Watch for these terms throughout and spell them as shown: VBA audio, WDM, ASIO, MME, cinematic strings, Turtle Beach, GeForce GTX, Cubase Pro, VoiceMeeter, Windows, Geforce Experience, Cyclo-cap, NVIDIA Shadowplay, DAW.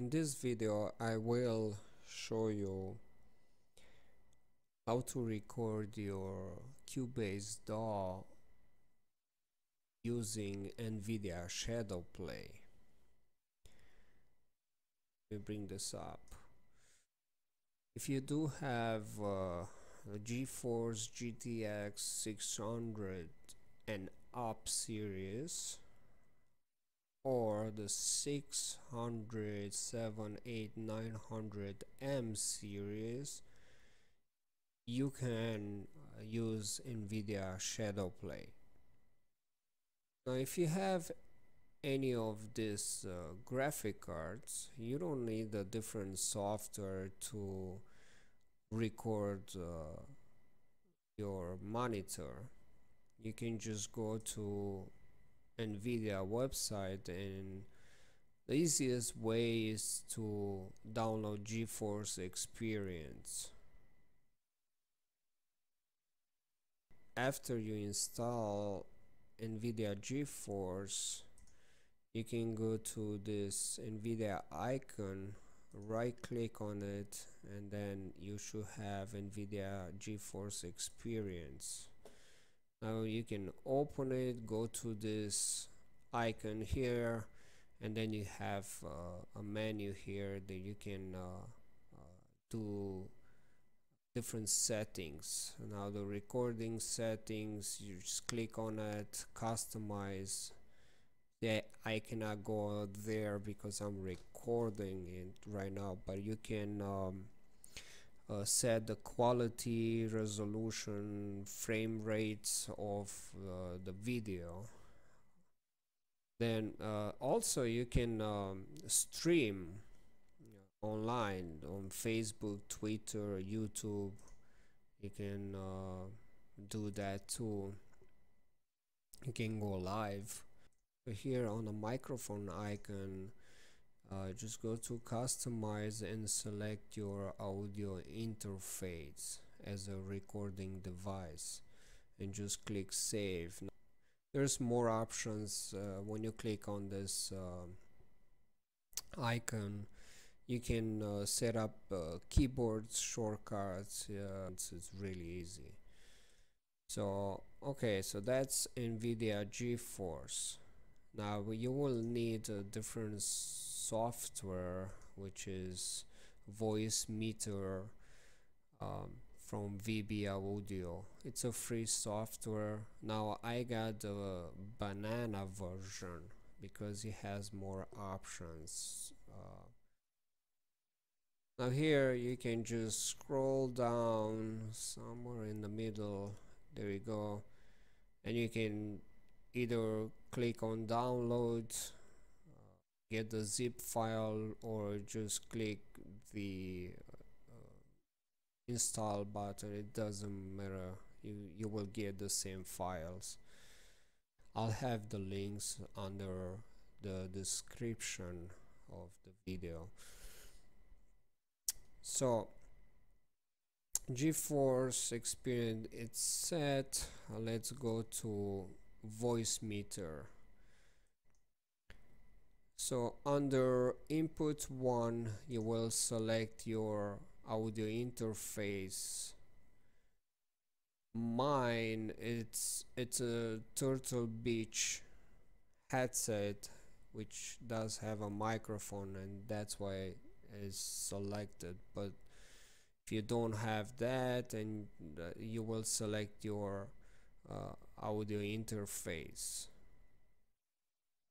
In this video I will show you how to record your Cubase DAW using NVIDIA Shadowplay. Let me bring this up. If you do have a GeForce GTX 600 and up series or the 600, 700, 800, 900M series, you can use NVIDIA Shadowplay. Now if you have any of these graphic cards, you don't need a different software to record your monitor. You can just go to NVIDIA website, and the easiest way is to download Geforce Experience. After you install NVIDIA Geforce, you can go to this NVIDIA icon, right click on it, and then you should have NVIDIA Geforce Experience. Now you can open it, go to this icon here, and then you have a menu here that you can do different settings. Now the recording settings, you just click on it, customize. Yeah, I cannot go out there because I'm recording it right now, but you can set the quality, resolution, frame rates of the video. Then also you can stream online on Facebook, Twitter, YouTube. You can do that too. You can go live. Here on the microphone icon, just go to customize and select your audio interface as a recording device and just click save. Now, there's more options. When you click on this icon, you can set up keyboard shortcuts. It's really easy. So okay, so that's NVIDIA Geforce. Now you will need a different software, which is VoiceMeeter from VBA Audio. It's a free software. Now I got the banana version because it has more options. Now here you can just scroll down somewhere in the middle. There you go, and you can either click on download, get the zip file, or just click the install button. It doesn't matter, you will get the same files. I'll have the links under the description of the video. So Geforce Experience, it's set. Let's go to VoiceMeeter. So under input 1, you will select your audio interface. Mine, it's a Turtle Beach headset, which does have a microphone, and that's why it's selected. But if you don't have that, and you will select your audio interface.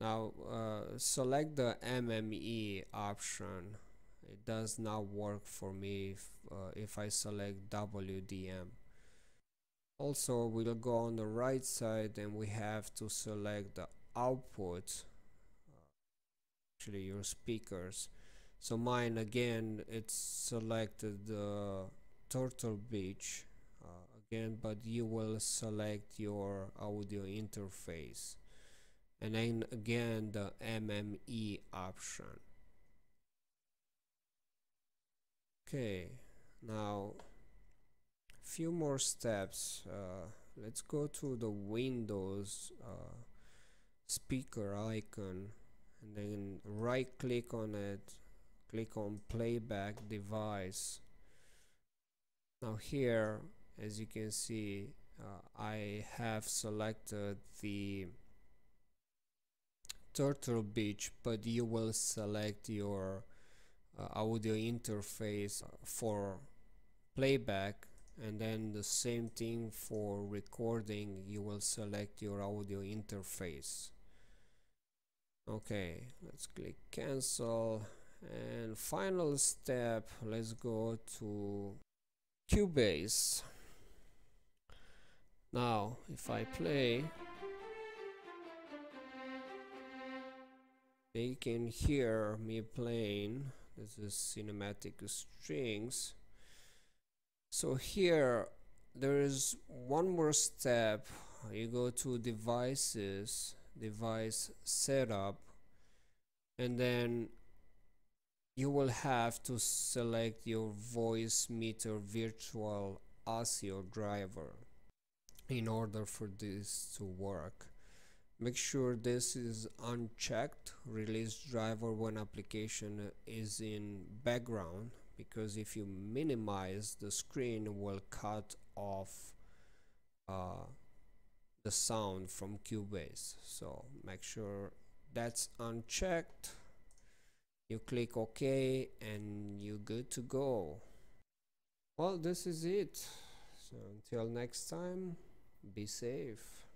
Now select the MME option. It does not work for me if I select WDM. Also we'll go on the right side and we have to select the output, actually your speakers. So mine, again, it's selected the Turtle Beach. Again, but you will select your audio interface, and then again the MME option. Okay, now a few more steps. Let's go to the Windows speaker icon and then right click on it, click on playback device. Now here, as you can see, I have selected the Turtle Beach, but you will select your audio interface for playback, and then the same thing for recording, you will select your audio interface. Okay, let's click cancel, and final step, let's go to Cubase. Now if I play, you can hear me playing. This is cinematic strings. So here there is one more step. You go to devices, device setup, and then you will have to select your VoiceMeeter virtual ASIO driver in order for this to work. Make sure this is unchecked, release driver when application is in background, because if you minimize, the screen will cut off the sound from Cubase. So make sure that's unchecked. You click OK and you're good to go. Well, this is it. So until next time, be safe.